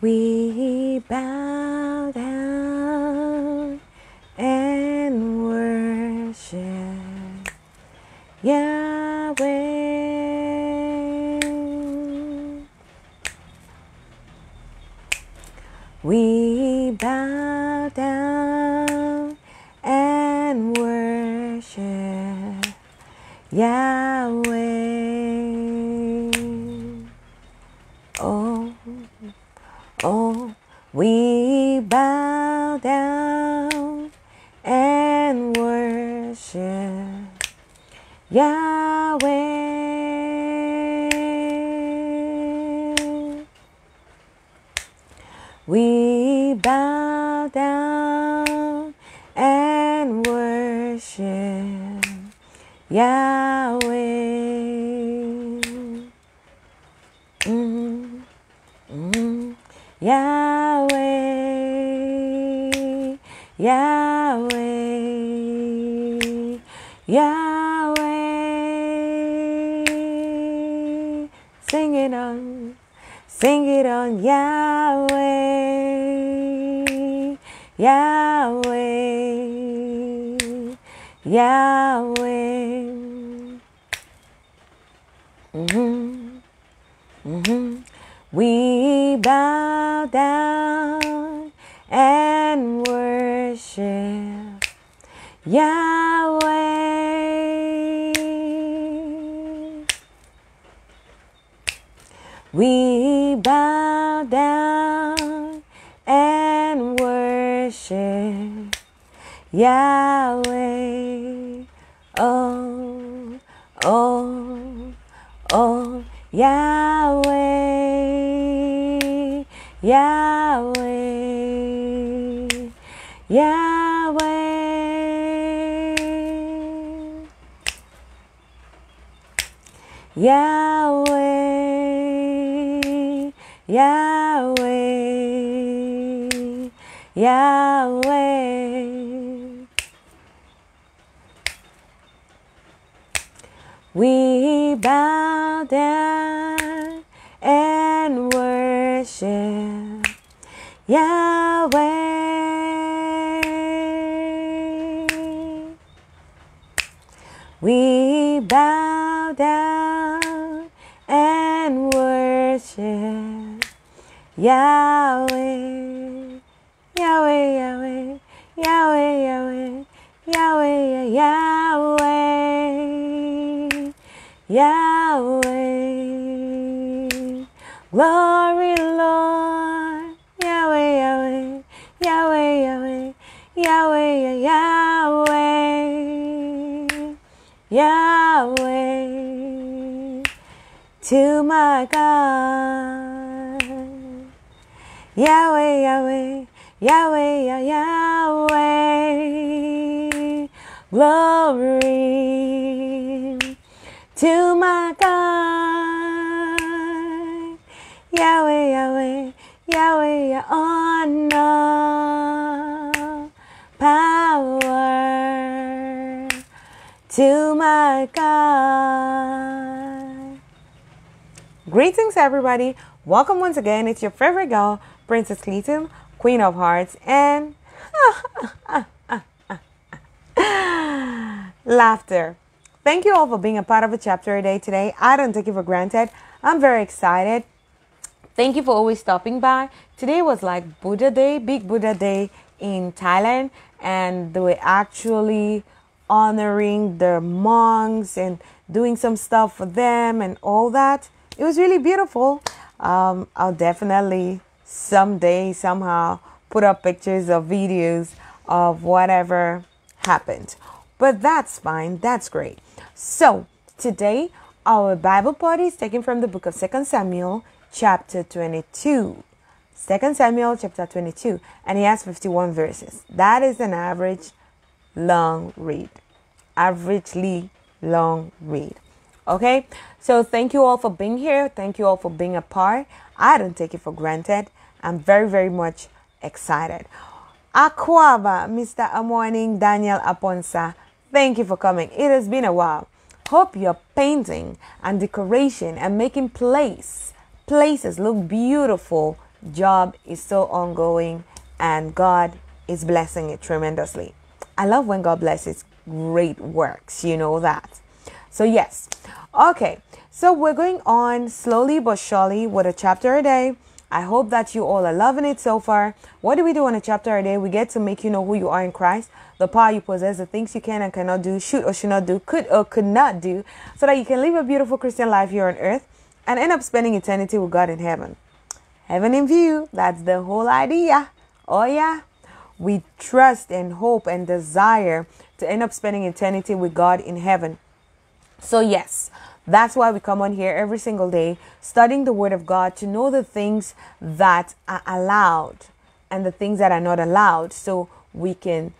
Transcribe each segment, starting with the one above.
We bow down and worship Yahweh. We bow down and worship Yahweh. Oh, we bow down and worship Yahweh. We bow down and worship Yahweh. Yahweh, Yahweh, Yahweh. Sing it on, Yahweh, Yahweh, Yahweh. We bow down and worship Yahweh. We bow down and worship Yahweh. Oh, oh, oh, Yahweh. Yahweh, Yahweh, Yahweh, Yahweh, Yahweh. We bow down and worship Yahweh. We bow down and worship Yahweh. Yahweh, Yahweh, Yahweh, Yahweh, Yahweh, Yahweh, Yahweh. Glory, Lord, Yahweh, Yahweh, Yahweh, Yahweh, Yahweh, Yahweh, Yahweh, to my God, Yahweh, Yahweh, Yahweh, Yahweh, glory to my God. Yahweh, Yahweh, Yahweh, honor, power to my God. Greetings, everybody. Welcome once again. It's your favorite girl, Princess Cleeton, Queen of Hearts, and laughter. Thank you all for being a part of a chapter a day today. I don't take it for granted. I'm very excited. Thank you for always stopping by. Today was like Buddha Day, Big Buddha Day in Thailand. And they were actually honoring their monks and doing some stuff for them and all that. It was really beautiful. I'll definitely someday, somehow, put up pictures or videos of whatever happened. But that's fine. That's great. So today, our Bible study is taken from the book of 2 Samuel. Chapter 22, 2 Samuel chapter 22, and he has 51 verses. That is an average long read, averagely long read. Okay, so thank you all for being here. Thank you all for being a part. I don't take it for granted. I'm very, very much excited. Akwaba, Mr. Amorning, Daniel Aponsa, thank you for coming. It has been a while. Hope your painting and decoration and making places look beautiful job is so ongoing, and God is blessing it tremendously. I love when God blesses great works, you know that. So yes, okay, so we're going on slowly but surely with a chapter a day. I hope that you all are loving it so far. What do we do on a chapter a day? We get to make you know who you are in Christ, the power you possess, the things you can and cannot do, should or should not do, could or could not do, so that you can live a beautiful Christian life here on earth and end up spending eternity with God in heaven. Heaven in view, that's the whole idea. Oh yeah. We trust and hope and desire to end up spending eternity with God in heaven. So yes, that's why we come on here every single day, studying the Word of God to know the things that are allowed and the things that are not allowed, so we can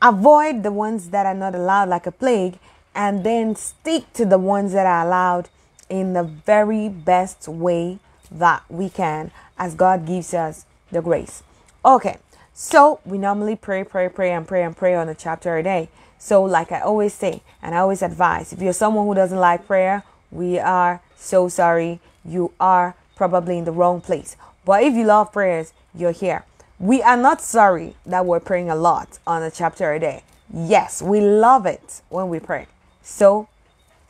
avoid the ones that are not allowed like a plague, and then stick to the ones that are allowed in the very best way that we can, as God gives us the grace. Okay. So we normally pray on a chapter a day. So like I always say, and I always advise, if you're someone who doesn't like prayer, we are so sorry. You are probably in the wrong place. But if you love prayers, you're here. We are not sorry that we're praying a lot on a chapter a day. Yes, we love it when we pray. So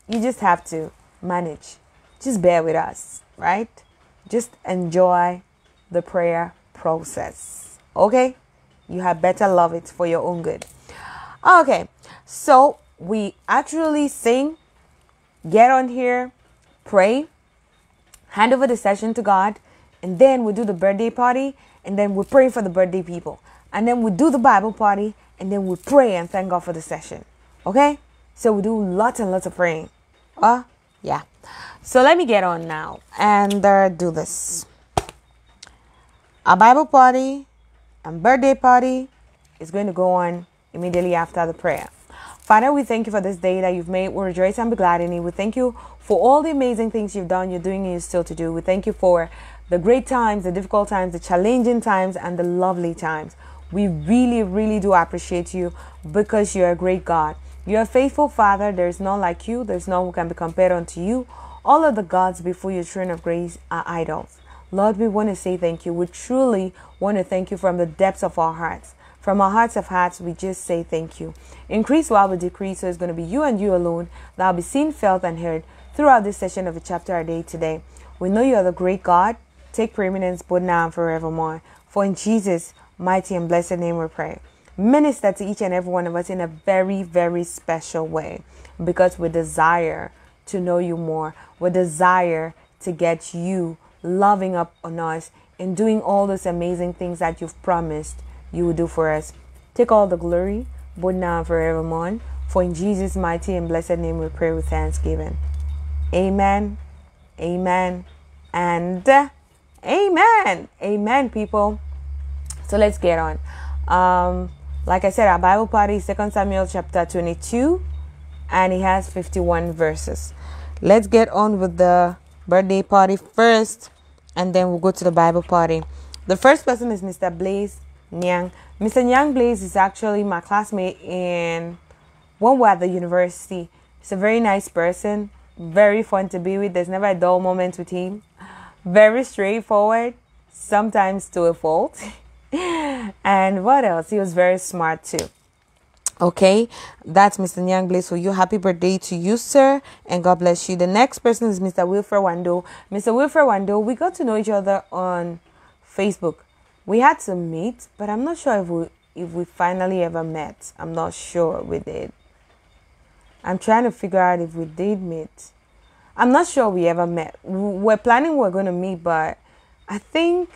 you just have to manage. Just bear with us, right? Just enjoy the prayer process. Okay, you had better love it for your own good. Okay, so we actually sing, get on here, pray, hand over the session to God, and then we do the birthday party, and then we pray for the birthday people, and then we do the Bible party, and then we pray and thank God for the session. Okay, so we do lots and lots of praying. Yeah. So let me get on now and do this. Our Bible party and birthday party is going to go on immediately after the prayer. Father, we thank you for this day that you've made. We rejoice and be glad in it. We thank you for all the amazing things you've done, you're doing, and you're still to do. We thank you for the great times, the difficult times, the challenging times, and the lovely times. We really, really do appreciate you, because you're a great God. You're a faithful Father. There's none like you. There's none who can be compared unto you. All of the gods before your throne of grace are idols. Lord, we want to say thank you. We truly want to thank you from the depths of our hearts. From our hearts of hearts, we just say thank you. Increase while we decrease, so it's going to be you and you alone that will be seen, felt, and heard throughout this session of the chapter a day today. We know you are the great God. Take preeminence both now and forevermore. For in Jesus' mighty and blessed name we pray. Minister to each and every one of us in a very, very special way, because we desire to know you more. We desire to get you loving up on us and doing all those amazing things that you've promised you will do for us. Take all the glory, both now and forevermore. For in Jesus' mighty and blessed name we pray with thanksgiving. Amen, amen, and amen. Amen, people. So let's get on. Like I said, our Bible party is 2 Samuel chapter 22, and it has 51 verses. Let's get on with the birthday party first, and then we'll go to the Bible party. The first person is Mr. Blaise Nyang. Mr. Nyang Blaise is actually my classmate in one way at the university. He's a very nice person, very fun to be with. There's never a dull moment with him. Very straightforward, sometimes to a fault. And what else? He was very smart too. Okay, that's Mr. Nyang Blaise for you. Happy birthday to you, sir, and God bless you. The next person is Mr. Wilfred Wando. Mr. Wilfred Wando, we got to know each other on Facebook. We had to meet, but I'm not sure if we finally ever met. I'm not sure we did. I'm trying to figure out if we did meet. I'm not sure we ever met. We're planning we're going to meet, but I think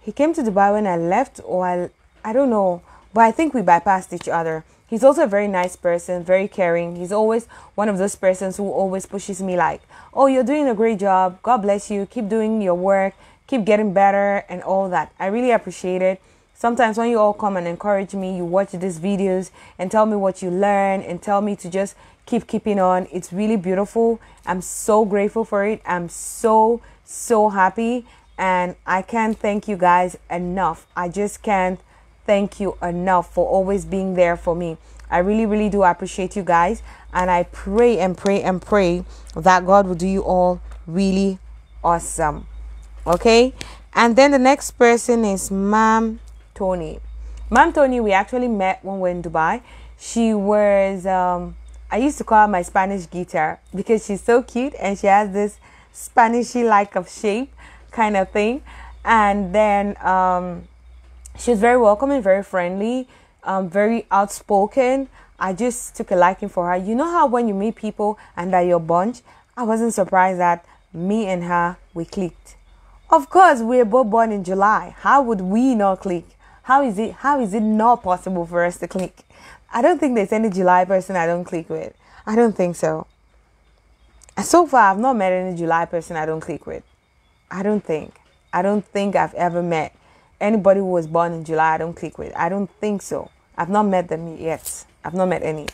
he came to Dubai when I left, or I don't know, but I think we bypassed each other. He's also a very nice person, very caring. He's always one of those persons who always pushes me like, oh, you're doing a great job. God bless you. Keep doing your work. Keep getting better and all that. I really appreciate it. Sometimes when you all come and encourage me, you watch these videos and tell me what you learn and tell me to just keep on. It's really beautiful. I'm so grateful for it. I'm so, so happy. And I can't thank you guys enough. I just can't thank you enough for always being there for me. I really, really do appreciate you guys, and I pray and pray and pray that God will do you all really awesome. Okay, And then the next person is Mom Tony. Mom Tony, we actually met when we were in Dubai. She was, I used to call her my Spanish guitar because she's so cute and she has this Spanishy like of shape kind of thing. And then she was very welcoming, very friendly, very outspoken. I just took a liking for her. You know how when you meet people and they're your bunch, I wasn't surprised that me and her, we clicked. Of course, we were both born in July. How would we not click? How is it not possible for us to click? I don't think there's any July person I don't click with. I don't think so. So far, I've not met any July person I don't click with. I don't think I've ever met anybody who was born in July I don't click with. I don't think so. I've not met them yet. I've not met any.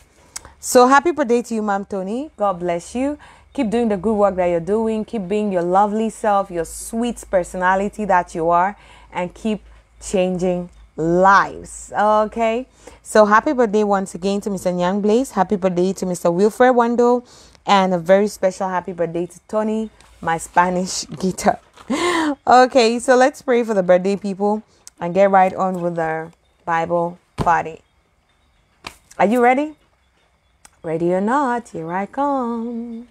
So happy birthday to you, Mom Tony. God bless you. Keep doing the good work that you're doing. Keep being your lovely self, your sweet personality that you are, and keep changing lives. Okay, so happy birthday once again to Mr. Nyang Blaise. Happy birthday to Mr. Wilfred Wando, and a very special happy birthday to Tony, my Spanish guitar. Okay, so let's pray for the birthday people and get right on with our Bible party. Are you ready? Ready or not, here I come.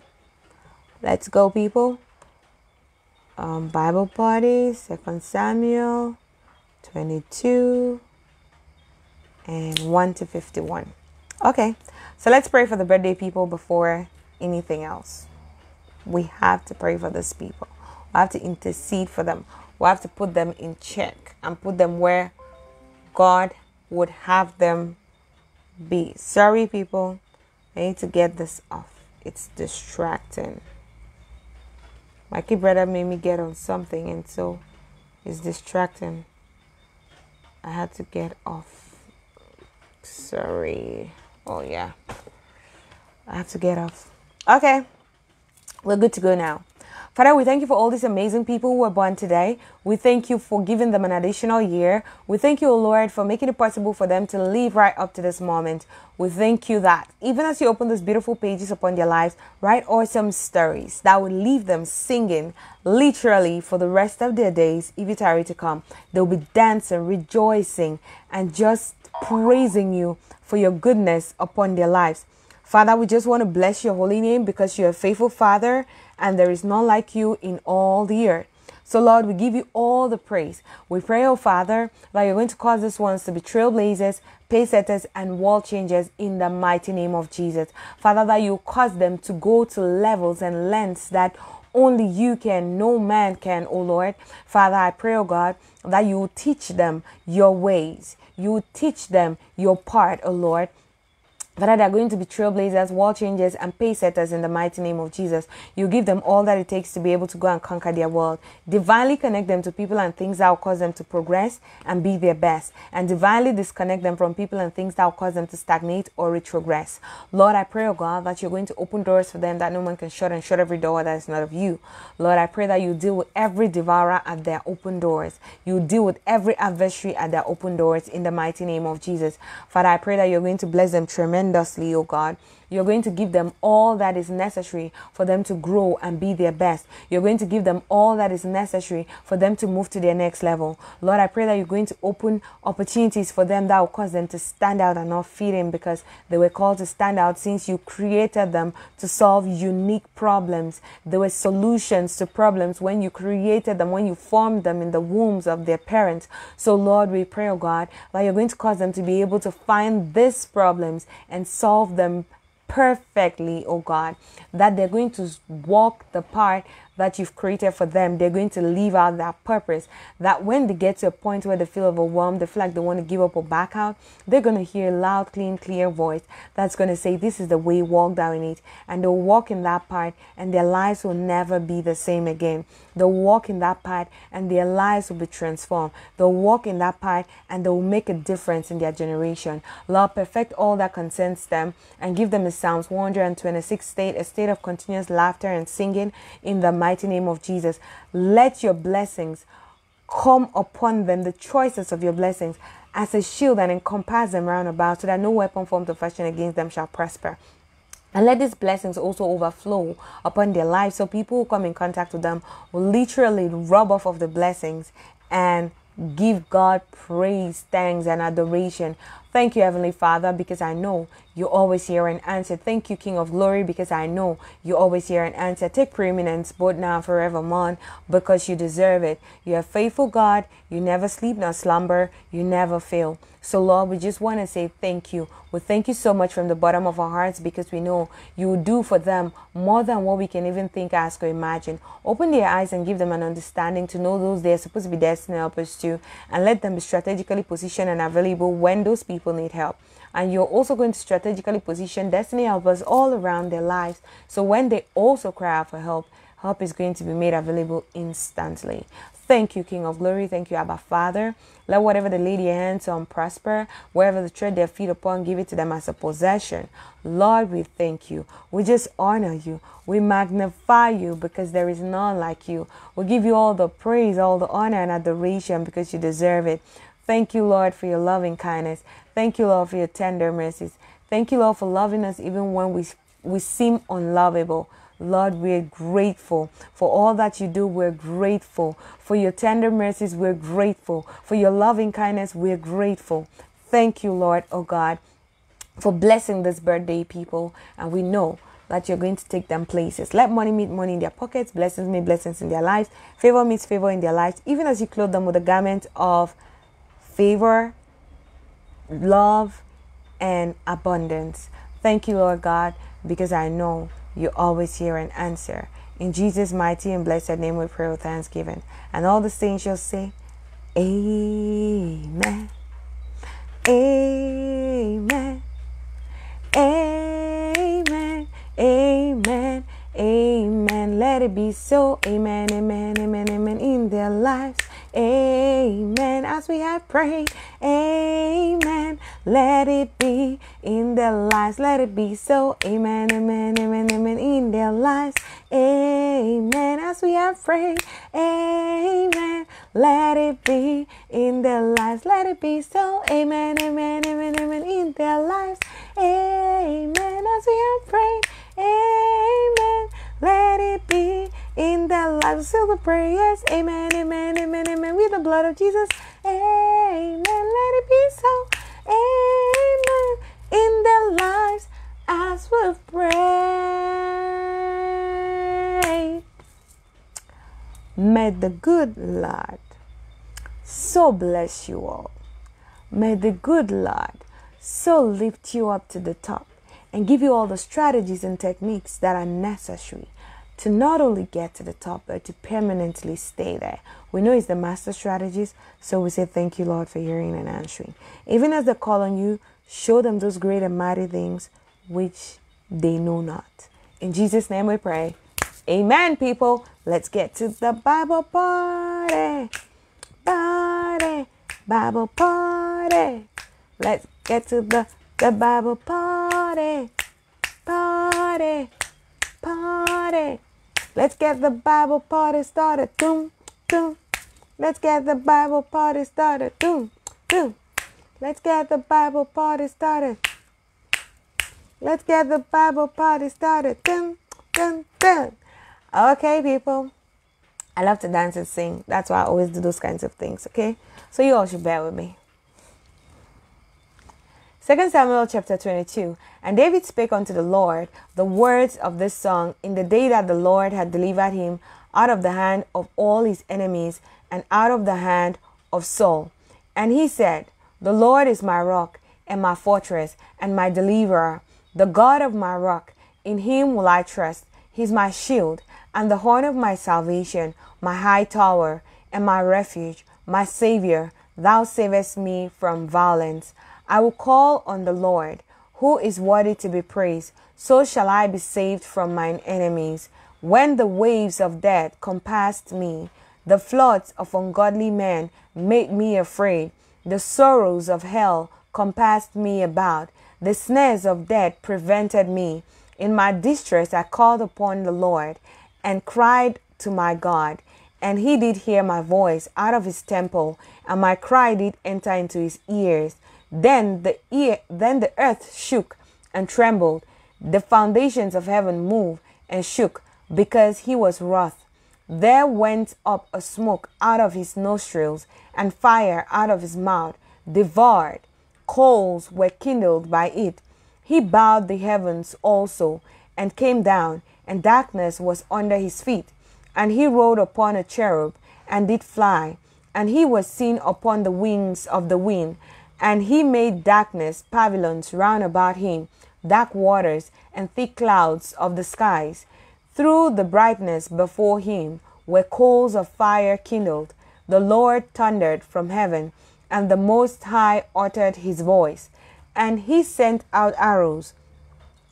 Let's go, people. Bible party, 2 Samuel 22 and 1 to 51. Okay, so let's pray for the birthday people before anything else. We have to pray for these people. We have to intercede for them. We have to put them in check and put them where God would have them be. Sorry, people, I need to get this off. It's distracting. My kid brother made me get on something, and so it's distracting. I had to get off. Sorry. Oh yeah, I have to get off. Okay, we're good to go now. Father, we thank you for all these amazing people who were born today. We thank you for giving them an additional year. We thank you, O Lord, for making it possible for them to live right up to this moment. We thank you that even as you open those beautiful pages upon their lives, write awesome stories that will leave them singing literally for the rest of their days, if it are to come. They'll be dancing, rejoicing, and just praising you for your goodness upon their lives. Father, we just want to bless your holy name because you're a faithful Father and there is none like you in all the earth. So, Lord, we give you all the praise. We pray, oh Father, that you're going to cause these ones to be trailblazers, pace setters, and world changers in the mighty name of Jesus. Father, that you cause them to go to levels and lengths that only you can, no man can, oh Lord. Father, I pray, oh God, that you will teach them your ways. You will teach them your part, oh Lord. Father, they are going to be trailblazers, world changers, and pace setters in the mighty name of Jesus. You give them all that it takes to be able to go and conquer their world. Divinely connect them to people and things that will cause them to progress and be their best. And divinely disconnect them from people and things that will cause them to stagnate or retrogress. Lord, I pray, oh God, that you're going to open doors for them that no man can shut, and shut every door that is not of you. Lord, I pray that you deal with every devourer at their open doors. You deal with every adversary at their open doors in the mighty name of Jesus. Father, I pray that you're going to bless them tremendously. Oh God, you're going to give them all that is necessary for them to grow and be their best. You're going to give them all that is necessary for them to move to their next level. Lord, I pray that you're going to open opportunities for them that will cause them to stand out and not fit in, because they were called to stand out since you created them to solve unique problems. There were solutions to problems when you created them, when you formed them in the wombs of their parents. So Lord, we pray, oh God, that you're going to cause them to be able to find these problems and solve them perfectly, oh God, that they're going to walk the part that you've created for them. They're going to live out that purpose, that when they get to a point where they feel overwhelmed, they feel like they want to give up or back out, they're going to hear a loud, clean, clear voice that's going to say, this is the way, walk down in it. And they'll walk in that path, and their lives will never be the same again. They'll walk in that path, and their lives will be transformed. They'll walk in that path, and they'll make a difference in their generation. Lord, perfect all that concerns them and give them the Psalms 126 state, a state of continuous laughter and singing in the mighty name of Jesus. Let your blessings come upon them, the choices of your blessings, as a shield and encompass them round about, so that no weapon formed or fashioned against them shall prosper. And let these blessings also overflow upon their lives, so people who come in contact with them will literally rub off of the blessings and give God praise, thanks, and adoration. Thank you, Heavenly Father, because I know you always hear and answer. Thank you, King of Glory, because I know you always hear and answer. Take preeminence both now and forevermore, because you deserve it. You are faithful, God. You never sleep nor slumber. You never fail. So, Lord, we just want to say thank you. We thank you so much from the bottom of our hearts, because we know you will do for them more than what we can even think, ask, or imagine. Open their eyes and give them an understanding to know those they are supposed to be destined to help us to, and let them be strategically positioned and available when those people need help. And you're also going to strategically position destiny helpers all around their lives, so when they also cry out for help, help is going to be made available instantly. Thank you, King of Glory. Thank you, Abba Father. Let whatever they lay their hands on prosper. Wherever they tread their feet upon, give it to them as a possession. Lord, we thank you. We just honor you. We magnify you, because there is none like you. We give you all the praise, all the honor and adoration, because you deserve it. Thank you, Lord, for your loving kindness. Thank you, Lord, for your tender mercies. Thank you, Lord, for loving us even when we seem unlovable. Lord, we're grateful for all that you do. We're grateful for your tender mercies. We're grateful for your loving kindness. We're grateful. Thank you, Lord, oh God, for blessing this birthday, people. And we know that you're going to take them places. Let money meet money in their pockets. Blessings meet blessings in their lives. Favor meets favor in their lives. Even as you clothe them with a garment of favor, love, and abundance. Thank you, Lord God, because I know you always hear and answer. In Jesus' mighty and blessed name we pray with thanksgiving. And all the saints shall say, Amen. Amen. Amen. Amen. Amen. Let it be so. Amen. Amen. Amen. Amen. In their lives. Amen. As we have prayed. Amen. Let it be in their lives. Let it be so. Amen. Amen. Amen. Amen. In their lives. Amen. As we have prayed. Amen. Let it be in their lives. Let it be so. Amen. Amen. Amen. Amen. In their lives. Amen. As we have prayed. Amen. Let it be in their lives. Seal the prayers. Amen. Amen. Amen. Amen. With the blood of Jesus. Amen. Let it be so. Amen. In their lives as we pray. May the good Lord so bless you all. May the good Lord so lift you up to the top and give you all the strategies and techniques that are necessary to not only get to the top, but to permanently stay there. We know it's the master strategies, so we say thank you, Lord, for hearing and answering. Even as they call on you, show them those great and mighty things which they know not. In Jesus' name we pray. Amen, people. Let's get to the Bible party. Party. Bible party. Let's get to the Bible party, party, party. Let's get the Bible party started. Doom, doom. Let's get the Bible party started. Doom, doom. Let's get the Bible party started. Let's get the Bible party started. Doom, doom, doom. Okay, people. I love to dance and sing. That's why I always do those kinds of things, okay? So you all should bear with me. 2 Samuel chapter 22, and David spake unto the Lord the words of this song in the day that the Lord had delivered him out of the hand of all his enemies and out of the hand of Saul. And he said, The Lord is my rock and my fortress and my deliverer, the God of my rock. In him will I trust. He is my shield and the horn of my salvation, my high tower and my refuge, my Savior. Thou savest me from violence. I will call on the Lord, who is worthy to be praised. So shall I be saved from mine enemies. When the waves of death compassed me, the floods of ungodly men made me afraid. The sorrows of hell compassed me about. The snares of death prevented me. In my distress I called upon the Lord and cried to my God. And he did hear my voice out of his temple, and my cry did enter into his ears. Then the earth shook and trembled. The foundations of heaven moved and shook because he was wroth. There went up a smoke out of his nostrils and fire out of his mouth, devoured. Coals were kindled by it. He bowed the heavens also and came down, and darkness was under his feet. And he rode upon a cherub and did fly, and he was seen upon the wings of the wind. And he made darkness pavilions round about him, dark waters and thick clouds of the skies. Through the brightness before him were coals of fire kindled. The Lord thundered from heaven, and the Most High uttered his voice. And he sent out arrows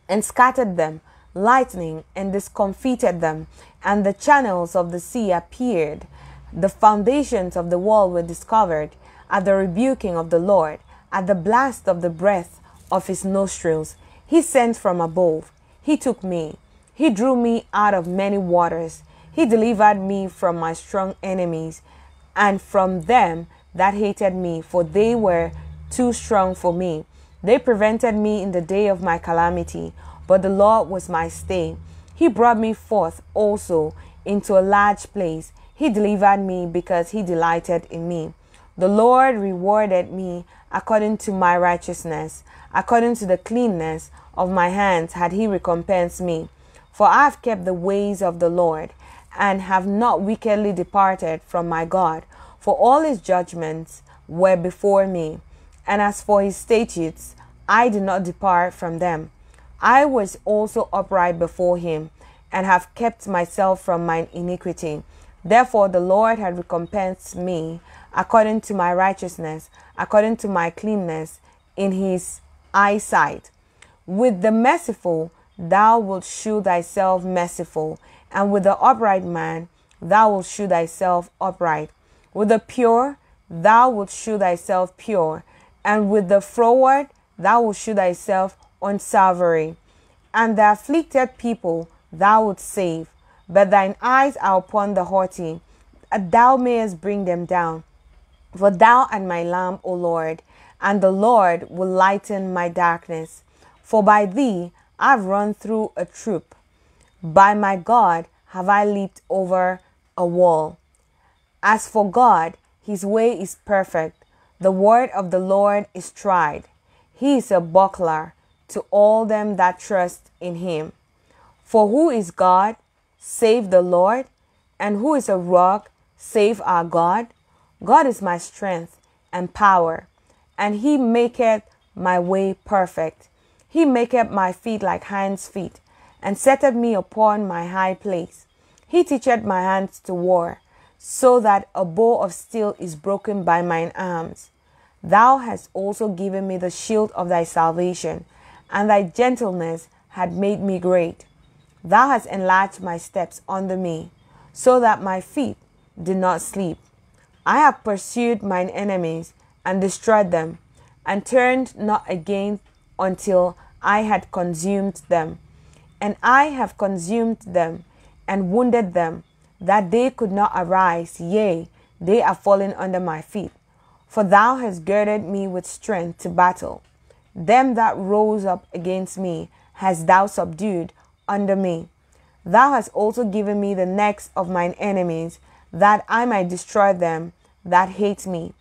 and scattered them, lightning and discomfited them, and the channels of the sea appeared. The foundations of the world were discovered at the rebuking of the Lord, at the blast of the breath of his nostrils. He sent from above. He took me. He drew me out of many waters. He delivered me from my strong enemies and from them that hated me, for they were too strong for me. They prevented me in the day of my calamity, but the Lord was my stay. He brought me forth also into a large place. He delivered me because he delighted in me. The Lord rewarded me according to my righteousness. According to the cleanness of my hands had he recompensed me. For I have kept the ways of the Lord, and have not wickedly departed from my God. For all his judgments were before me, and as for his statutes, I did not depart from them. I was also upright before him, and have kept myself from mine iniquity. Therefore the Lord had recompensed me according to my righteousness, according to my cleanness in his eyesight. With the merciful thou wilt shew thyself merciful, and with the upright man thou wilt shew thyself upright. With the pure thou wilt shew thyself pure, and with the froward thou wilt shew thyself unsavory. And the afflicted people thou wilt save, but thine eyes are upon the haughty, that thou mayest bring them down. For thou art my lamp, O Lord, and the Lord will lighten my darkness. For by thee I have run through a troop, by my God have I leaped over a wall. As for God, his way is perfect. The word of the Lord is tried. He is a buckler to all them that trust in him. For who is God, save the Lord? And who is a rock, save our God? God is my strength and power, and he maketh my way perfect. He maketh my feet like hinds' feet, and setteth me upon my high place. He teacheth my hands to war, so that a bow of steel is broken by mine arms. Thou hast also given me the shield of thy salvation, and thy gentleness had made me great. Thou hast enlarged my steps under me, so that my feet did not sleep. I have pursued mine enemies, and destroyed them, and turned not again until I had consumed them. And I have consumed them, and wounded them, that they could not arise, yea, they are fallen under my feet. For thou hast girded me with strength to battle. Them that rose up against me hast thou subdued under me. Thou hast also given me the necks of mine enemies, that I might destroy them that hate me.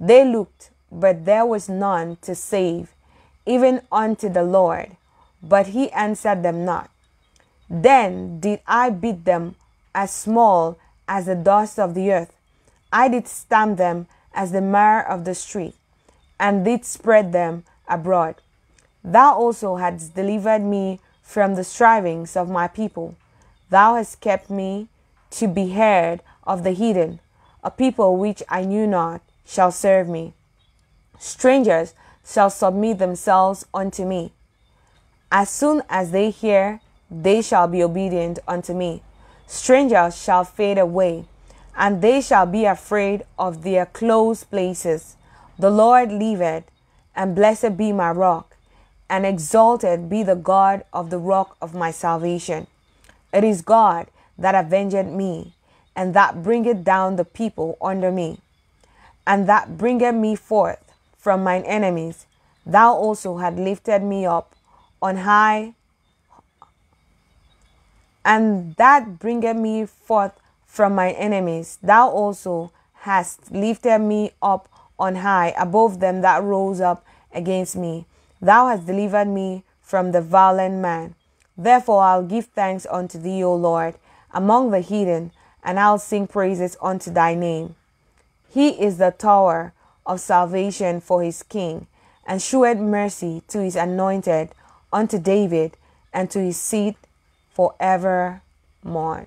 They looked, but there was none to save, even unto the Lord, but he answered them not. Then did I beat them as small as the dust of the earth. I did stamp them as the mire of the street, and did spread them abroad. Thou also hadst delivered me from the strivings of my people. Thou hast kept me to be heard of the heathen. A people which I knew not shall serve me. Strangers shall submit themselves unto me. As soon as they hear, they shall be obedient unto me. Strangers shall fade away, and they shall be afraid of their close places. The Lord liveth, and blessed be my rock, and exalted be the God of the rock of my salvation. It is God that avenged me, and that bringeth down the people under me, and that bringeth me forth from mine enemies. Thou also had lifted me up on high and that bringeth me forth from my enemies. Thou also hast lifted me up on high above them that rose up against me. Thou hast delivered me from the violent man. Therefore I'll give thanks unto thee, O Lord, among the heathen, and I'll sing praises unto thy name. He is the tower of salvation for his king, and sheweth mercy to his anointed, unto David, and to his seed forevermore.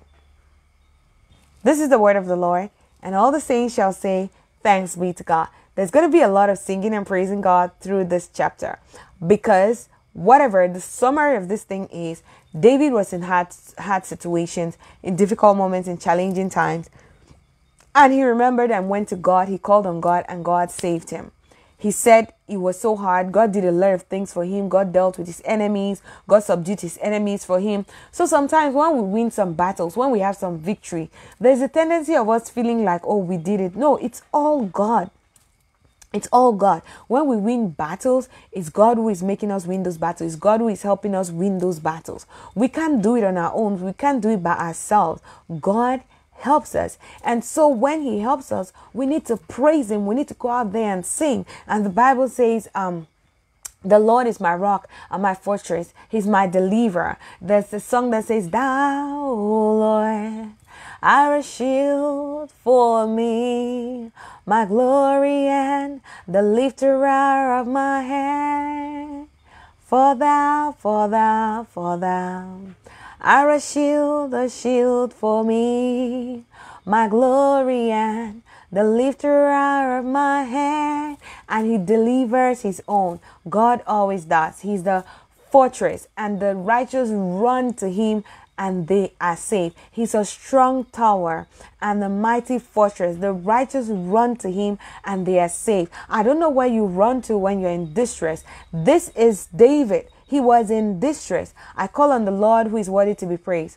This is the word of the Lord, and all the saints shall say, thanks be to God. There's going to be a lot of singing and praising God through this chapter, because whatever the summary of this thing is, David was in hard situations, in difficult moments, in challenging times. And he remembered and went to God. He called on God, and God saved him. He said it was so hard. God did a lot of things for him. God dealt with his enemies. God subdued his enemies for him. So sometimes when we win some battles, when we have some victory, there's a tendency of us feeling like, oh, we did it. No, it's all God. It's all God. When we win battles, it's God who is making us win those battles. It's God who is helping us win those battles. We can't do it on our own. We can't do it by ourselves. God helps us. And so when he helps us, we need to praise him. We need to go out there and sing. And the Bible says, the Lord is my rock and my fortress. He's my deliverer. There's a song that says, thou, O Lord, are a shield for me, my glory and the lifter of my head. For thou are a shield for me, my glory and the lifter of my head. And he delivers his own. God always does. He's the fortress, and the righteous run to him and they are safe. He's a strong tower and a mighty fortress. The righteous run to him and they are safe. I don't know where you run to when you're in distress. This is David. He was in distress. I call on the Lord who is worthy to be praised.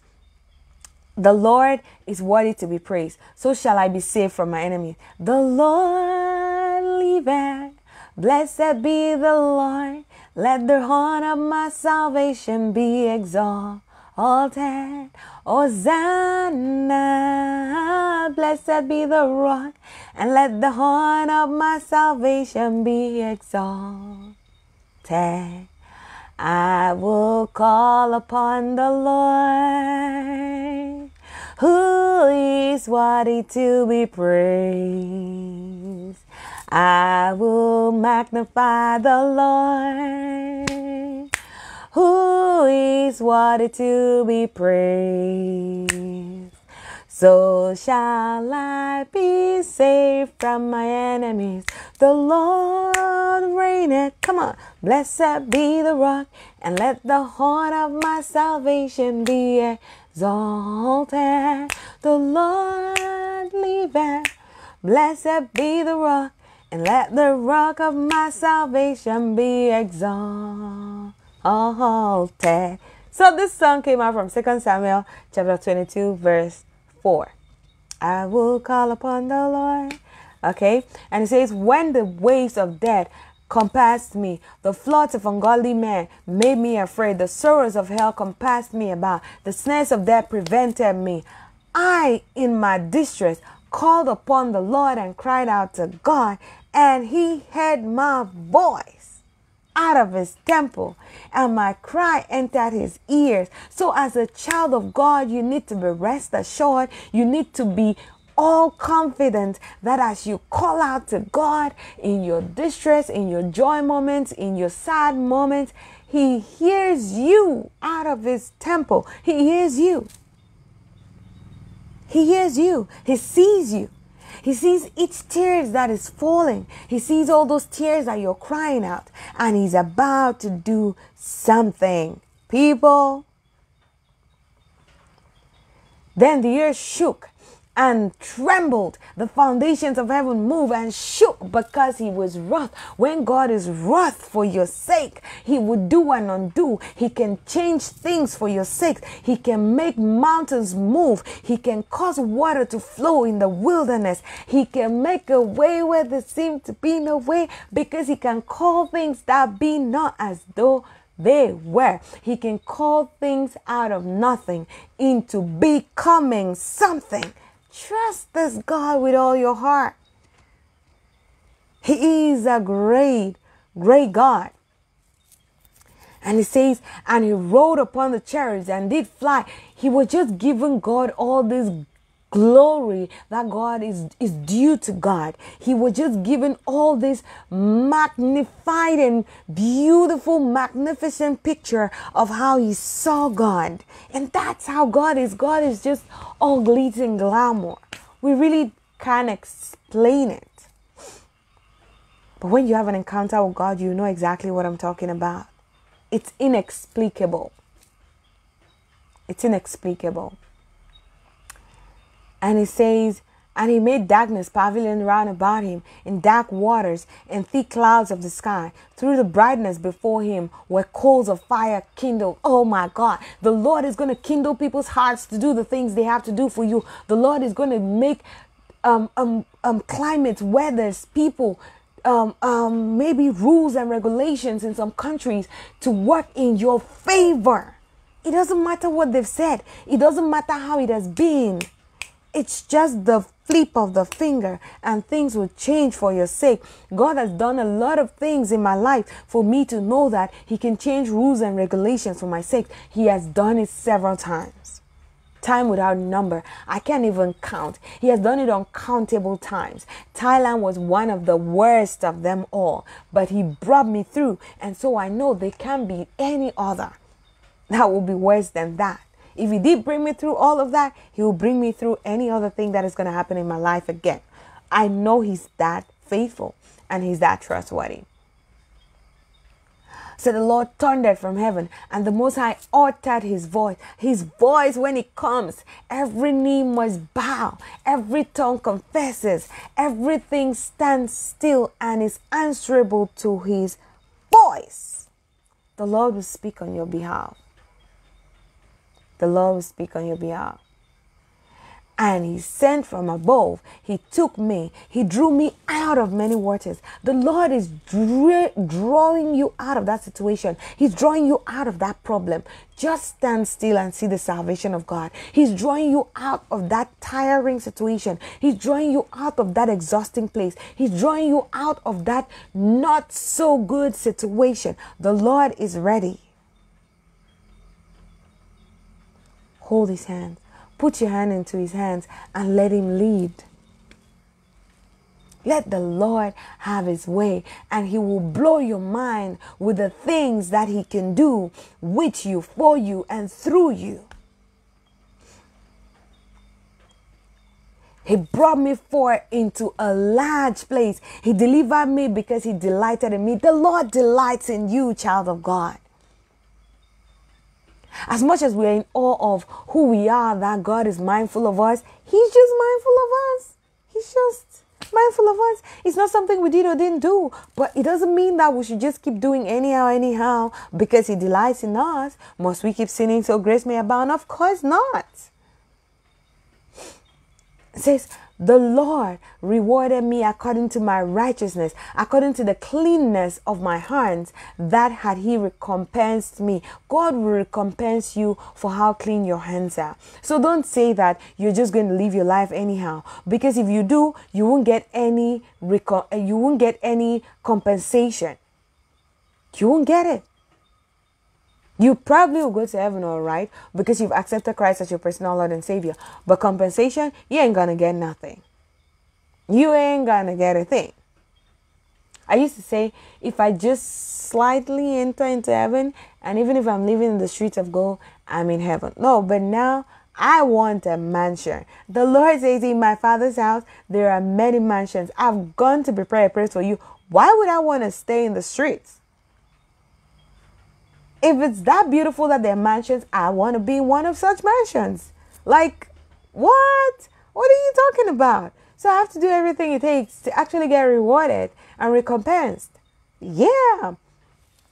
The Lord is worthy to be praised. So shall I be saved from my enemy. The Lord liveth. Blessed be the Lord. Let the horn of my salvation be exalted. Hosanna, blessed be the rock, and let the horn of my salvation be exalted. I will call upon the Lord, who is worthy to be praised. I will magnify the Lord, who is worthy to be praised. So shall I be saved from my enemies. The Lord reigneth. Come on. Blessed be the rock, and let the horn of my salvation be exalted. The Lord liveth. Blessed be the rock, and let the rock of my salvation be exalted. So this song came out from 2 Samuel chapter 22 verse 4. I will call upon the Lord. Okay, and it says, when the waves of death compassed me, the floods of ungodly men made me afraid, the sorrows of hell compassed me about, the snares of death prevented me. I, in my distress, called upon the Lord and cried out to God, and he heard my voice out of his temple, and my cry entered his ears. So as a child of God, you need to be rest assured. You need to be all confident that as you call out to God in your distress, in your joy moments, in your sad moments, he hears you out of his temple. He hears you. He hears you. He sees you. He sees each tear that is falling. He sees all those tears that you're crying out. And he's about to do something. People. Then the earth shook and trembled. The foundations of heaven moved and shook, because he was wroth. When God is wroth for your sake, he would do and undo. He can change things for your sake. He can make mountains move. He can cause water to flow in the wilderness. He can make a way where there seemed to be no way, because he can call things that be not as though they were. He can call things out of nothing into becoming something. Trust this God with all your heart. He is a great, great God. And he says, and he rode upon the chariots and did fly. He was just giving God all this glory that God is due to God. He was just given all this magnified and beautiful, magnificent picture of how he saw God. And that's how God is. God is just all glitz and glamour. We really can't explain it. But when you have an encounter with God, you know exactly what I'm talking about. It's inexplicable. It's inexplicable. And he says, and he made darkness pavilion round about him, in dark waters and thick clouds of the sky. Through the brightness before him were coals of fire kindled. Oh my God. The Lord is going to kindle people's hearts to do the things they have to do for you. The Lord is going to make climates, weathers, people, maybe rules and regulations in some countries to work in your favor. It doesn't matter what they've said. It doesn't matter how it has been. It's just the flip of the finger and things will change for your sake. God has done a lot of things in my life for me to know that he can change rules and regulations for my sake. He has done it several times. Time without number. I can't even count. He has done it uncountable times. Thailand was one of the worst of them all, but he brought me through, and so I know there can't be any other that will be worse than that. If he did bring me through all of that, he will bring me through any other thing that is going to happen in my life again. I know he's that faithful and he's that trustworthy. So the Lord thundered from heaven, and the Most High uttered his voice. His voice, when he comes, every knee must bow, every tongue confesses, everything stands still and is answerable to his voice. The Lord will speak on your behalf. The Lord will speak on your behalf. And he sent from above. He took me. He drew me out of many waters. The Lord is drawing you out of that situation. He's drawing you out of that problem. Just stand still and see the salvation of God. He's drawing you out of that tiring situation. He's drawing you out of that exhausting place. He's drawing you out of that not so good situation. The Lord is ready. Hold his hand. Put your hand into his hands and let him lead. Let the Lord have his way, and he will blow your mind with the things that he can do with you, for you, and through you. He brought me forth into a large place. He delivered me because he delighted in me. The Lord delights in you, child of God. As much as we're in awe of who we are, that God is mindful of us, he's just mindful of us. He's just mindful of us. It's not something we did or didn't do, but it doesn't mean that we should just keep doing anyhow, because he delights in us. Must we keep sinning so grace may abound? Of course not. It says, the Lord rewarded me according to my righteousness, according to the cleanness of my hands, that had he recompensed me. God will recompense you for how clean your hands are. So don't say that you're just going to live your life anyhow, because if you do, you won't get any compensation. You won't get it. You probably will go to heaven, all right, because you've accepted Christ as your personal Lord and Savior. But compensation, you ain't going to get nothing. You ain't going to get a thing. I used to say, if I just slightly enter into heaven, and even if I'm living in the streets of gold, I'm in heaven. No, but now I want a mansion. The Lord says, in my Father's house, there are many mansions. I've gone to prepare a place for you. Why would I want to stay in the streets? If it's that beautiful that they're mansions, I want to be in one of such mansions. Like, what? What are you talking about? So I have to do everything it takes to actually get rewarded and recompensed. Yeah.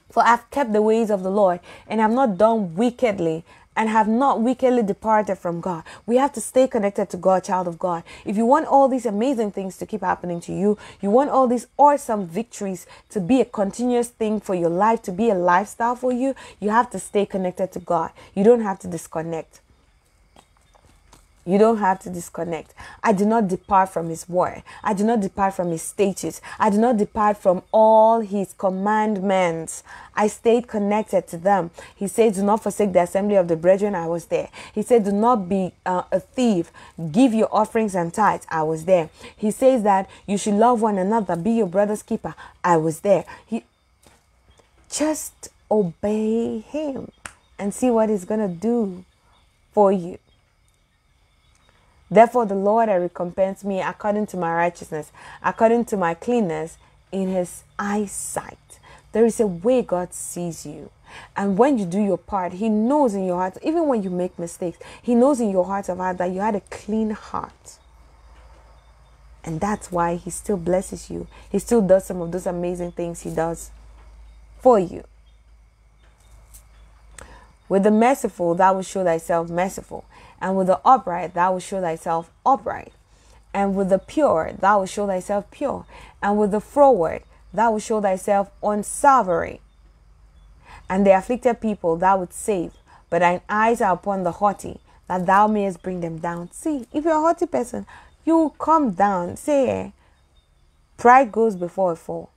For I've kept the ways of the Lord, and I've not done wickedly. and have not wickedly departed from God. We have to stay connected to God, child of God. If you want all these amazing things to keep happening to you, you want all these awesome victories to be a continuous thing for your life, to be a lifestyle for you, you have to stay connected to God. You don't have to disconnect. You don't have to disconnect. I do not depart from his word. I do not depart from his statutes. I do not depart from all his commandments. I stayed connected to them. He said, do not forsake the assembly of the brethren. I was there. He said, do not be a thief. Give your offerings and tithes. I was there. He says that you should love one another. Be your brother's keeper. I was there. Just obey him and see what he's going to do for you. Therefore, the Lord has recompensed me according to my righteousness, according to my cleanness in his eyesight. There is a way God sees you. And when you do your part, he knows in your heart, even when you make mistakes, he knows in your heart of heart that you had a clean heart. And that's why he still blesses you. He still does some of those amazing things he does for you. With the merciful, thou wilt show thyself merciful. And with the upright, thou wilt show thyself upright. And with the pure, thou wilt show thyself pure. And with the froward, thou wilt show thyself unsavoury. And the afflicted people thou wilt save, but thine eyes are upon the haughty, that thou mayest bring them down. See, if you're a haughty person, you will come down. Say, pride goes before a fall.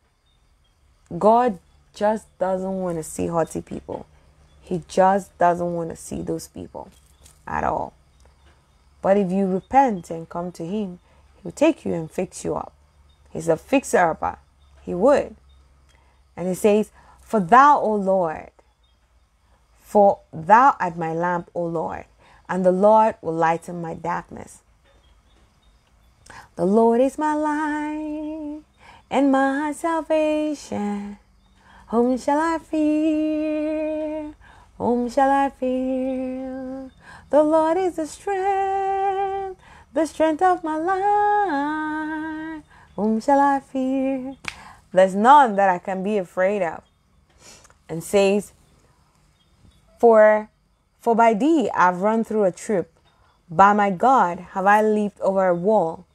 God just doesn't want to see haughty people. He just doesn't want to see those people at all. But if you repent and come to him, he'll take you and fix you up. He's a fixer-upper. He would. And he says, for thou, O Lord, for thou art my lamp, O Lord, and the Lord will lighten my darkness. The Lord is my light and my salvation. Whom shall I fear? Whom shall I fear? The Lord is the strength of my life. Whom shall I fear? There's none that I can be afraid of. And says, for by thee I've run through a troop. By my God have I leaped over a wall.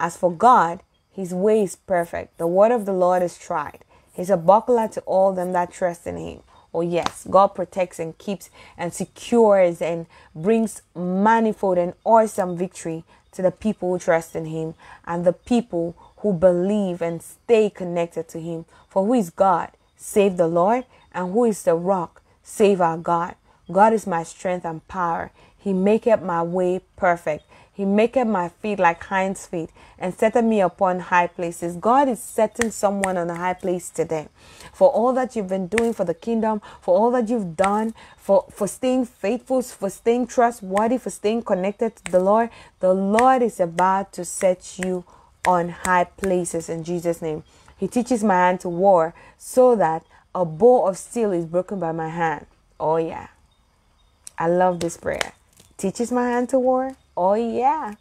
As for God, his way is perfect. The word of the Lord is tried. He's a buckler to all them that trust in him. Oh yes, God protects and keeps and secures and brings manifold and awesome victory to the people who trust in him and the people who believe and stay connected to him. For who is God? Save the Lord. And who is the rock? Save our God. God is my strength and power. He maketh my way perfect. He maketh my feet like hinds' feet and setteth me upon high places. God is setting someone on a high place today. For all that you've been doing for the kingdom, for all that you've done, for staying faithful, for staying trustworthy, for staying connected to the Lord is about to set you on high places in Jesus' name. He teaches my hand to war so that a bow of steel is broken by my hand. Oh yeah. I love this prayer. Teaches my hand to war. Oh yeah.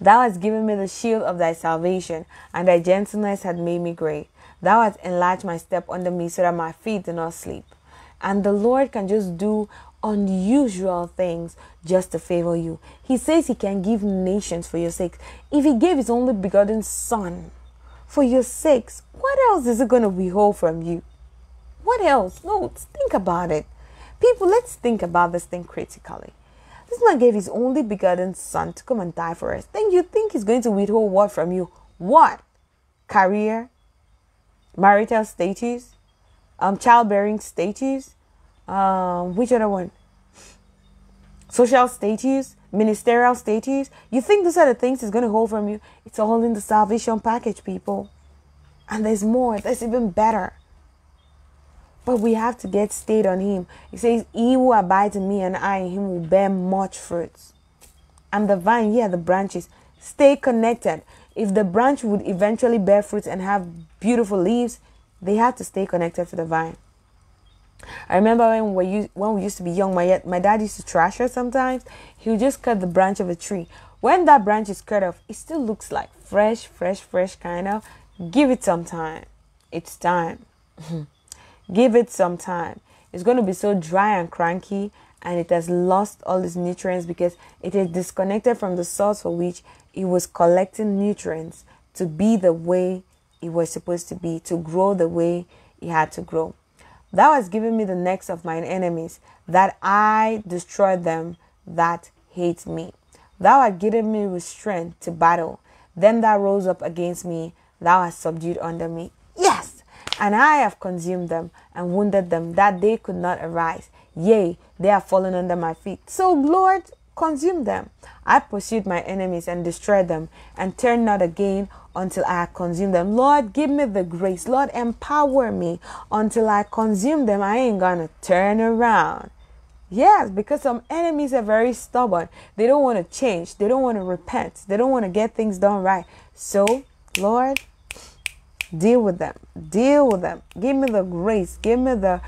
Thou hast given me the shield of thy salvation, and thy gentleness hath made me great. Thou hast enlarged my step under me so that my feet do not sleep. And the Lord can just do unusual things just to favor you. He says he can give nations for your sake. If he gave his only begotten son for your sakes, what else is it going to withhold from you? What else? No, think about it. People, let's think about this thing critically. This man gave his only begotten son to come and die for us. Then you think he's going to withhold what from you? What? Career? Marital status? Childbearing status? Which other one? Social status? Ministerial status? You think those are the things he's going to hold from you? It's all in the salvation package, people. And there's more. There's even better. But we have to get stayed on him. He says, he who abides in me and I in him will bear much fruits. I'm the vine, here are the branches. Stay connected. If the branch would eventually bear fruits and have beautiful leaves, they have to stay connected to the vine. I remember when we used to be young, my dad used to trash us sometimes. He would just cut the branch of a tree. When that branch is cut off, it still looks like fresh kind of. Give it some time. It's time. Give it some time. It's going to be so dry and cranky and it has lost all its nutrients because it is disconnected from the source for which it was collecting nutrients to be the way it was supposed to be, to grow the way it had to grow. Thou hast given me the necks of mine enemies, that I destroy them that hate me. Thou hast given me with strength to battle. Them that rose up against me, thou hast subdued under me. Yes! And I have consumed them and wounded them, that they could not arise. Yea, they have fallen under my feet. So, Lord, consume them. I pursued my enemies and destroyed them, and turned not again until I consume them. Lord, give me the grace. Lord, empower me until I consume them. I ain't gonna turn around. Yes, because some enemies are very stubborn. They don't want to change. They don't want to repent. They don't want to get things done right. So, Lord, deal with them. Deal with them. Give me the grace. Give me the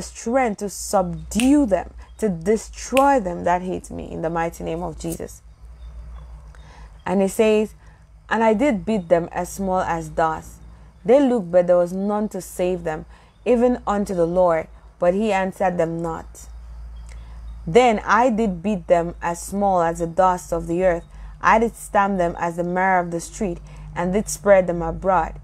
strength to subdue them, to destroy them that hate me, in the mighty name of Jesus. And it says, and I did beat them as small as dust. They looked, but there was none to save them, even unto the Lord, but he answered them not. Then I did beat them as small as the dust of the earth. I did stamp them as the mire of the street, and did spread them abroad.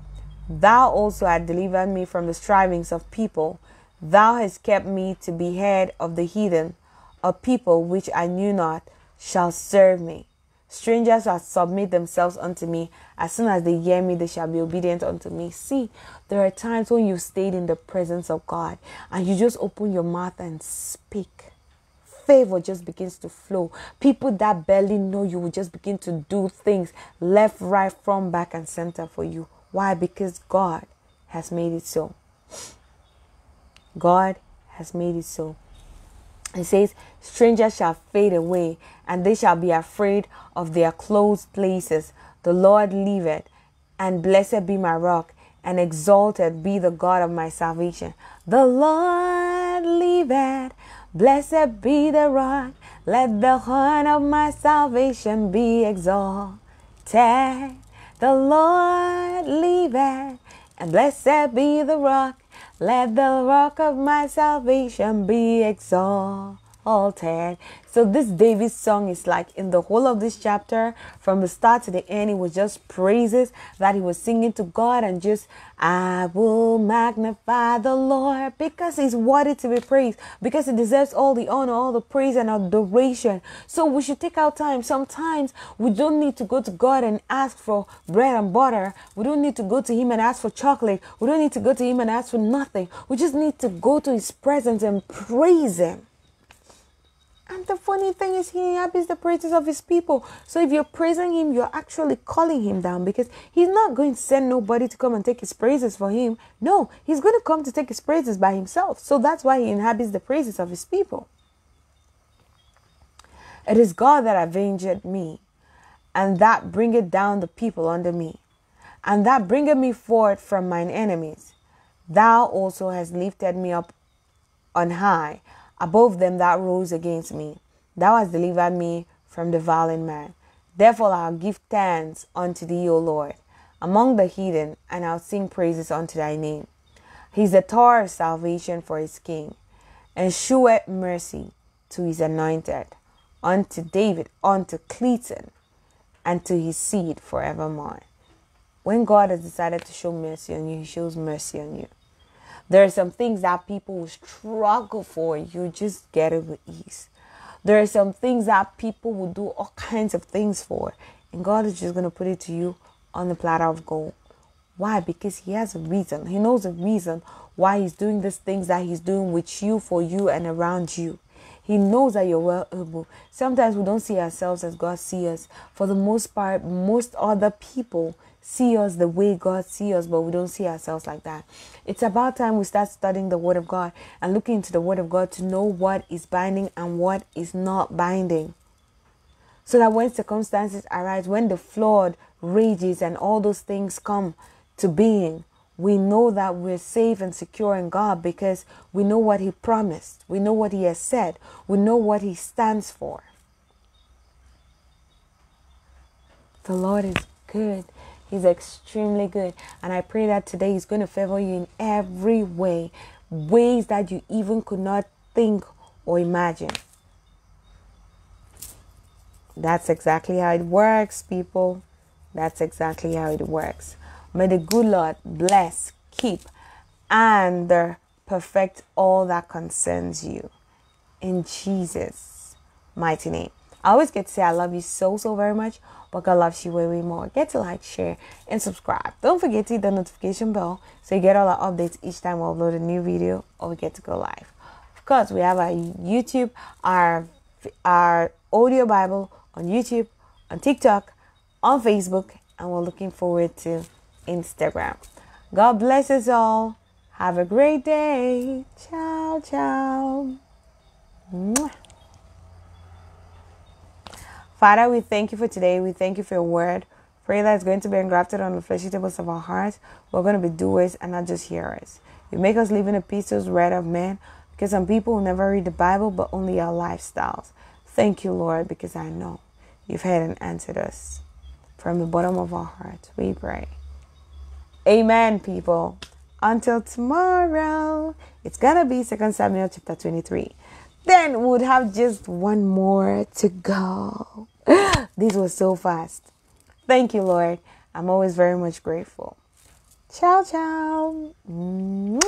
Thou also hast delivered me from the strivings of people. Thou hast kept me to be head of the heathen. A people which I knew not shall serve me. Strangers shall submit themselves unto me. As soon as they hear me, they shall be obedient unto me. See, there are times when you've stayed in the presence of God and you just open your mouth and speak. Favor just begins to flow. People that barely know you will just begin to do things left, right, front, back, and center for you. Why? Because God has made it so. God has made it so. It says, strangers shall fade away, and they shall be afraid of their closed places. The Lord liveth, and blessed be my rock, and exalted be the God of my salvation. The Lord liveth, blessed be the rock, let the horn of my salvation be exalted. The Lord liveth, and blessed be the rock, let the rock of my salvation be exalted. So this David song is like, in the whole of this chapter, from the start to the end, it was just praises that he was singing to God, and just, I will magnify the Lord because he's worthy to be praised, because he deserves all the honor, all the praise and adoration. So we should take our time. Sometimes we don't need to go to God and ask for bread and butter. We don't need to go to him and ask for chocolate. We don't need to go to him and ask for nothing. We just need to go to his presence and praise him. And the funny thing is, he inhabits the praises of his people. So if you're praising him, you're actually calling him down, because he's not going to send nobody to come and take his praises for him. No, he's going to come to take his praises by himself. So that's why he inhabits the praises of his people. It is God that avenged me, and that bringeth down the people under me, and that bringeth me forth from mine enemies. Thou also hast lifted me up on high, above them that rose against me. Thou hast delivered me from the violent man. Therefore I'll give thanks unto thee, O Lord, among the heathen, and I'll sing praises unto thy name. He's the tower of salvation for his king, and sheweth mercy to his anointed, unto David, unto Cleeton, and to his seed forevermore. When God has decided to show mercy on you, he shows mercy on you. There are some things that people will struggle for. You just get it with ease. There are some things that people will do all kinds of things for, and God is just going to put it to you on the platter of gold. Why? Because he has a reason. He knows a reason why he's doing these things that he's doing with you, for you, and around you. He knows that you're well able. Sometimes we don't see ourselves as God sees us. For the most part, most other people see us the way God sees us, but we don't see ourselves like that. It's about time we start studying the Word of God and looking into the Word of God to know what is binding and what is not binding. So that when circumstances arise, when the flood rages and all those things come to being, we know that we're safe and secure in God, because we know what he promised. We know what he has said. We know what he stands for. The Lord is good. He's extremely good. And I pray that today he's going to favor you in every way. Ways that you even could not think or imagine. That's exactly how it works, people. That's exactly how it works. May the good Lord bless, keep, and perfect all that concerns you. In Jesus' mighty name. I always get to say I love you so, so very much. But God loves you way, way more. Get to like, share, and subscribe. Don't forget to hit the notification bell so you get all our updates each time we upload a new video or we get to go live. Of course, we have our YouTube, our audio Bible on YouTube, on TikTok, on Facebook, and we're looking forward to Instagram. God bless us all. Have a great day. Ciao, ciao. Mwah. Father, we thank you for today. We thank you for your word. Pray that it's going to be engrafted on the fleshy tables of our hearts. We're going to be doers and not just hearers. You make us live in the epistles read of men, because some people will never read the Bible, but only our lifestyles. Thank you, Lord, because I know you've heard and answered us. From the bottom of our hearts, we pray. Amen, people. Until tomorrow, it's going to be 2 Samuel chapter 23. Then we'd have just one more to go. This was so fast. Thank you, Lord. I'm always very much grateful. Ciao, ciao.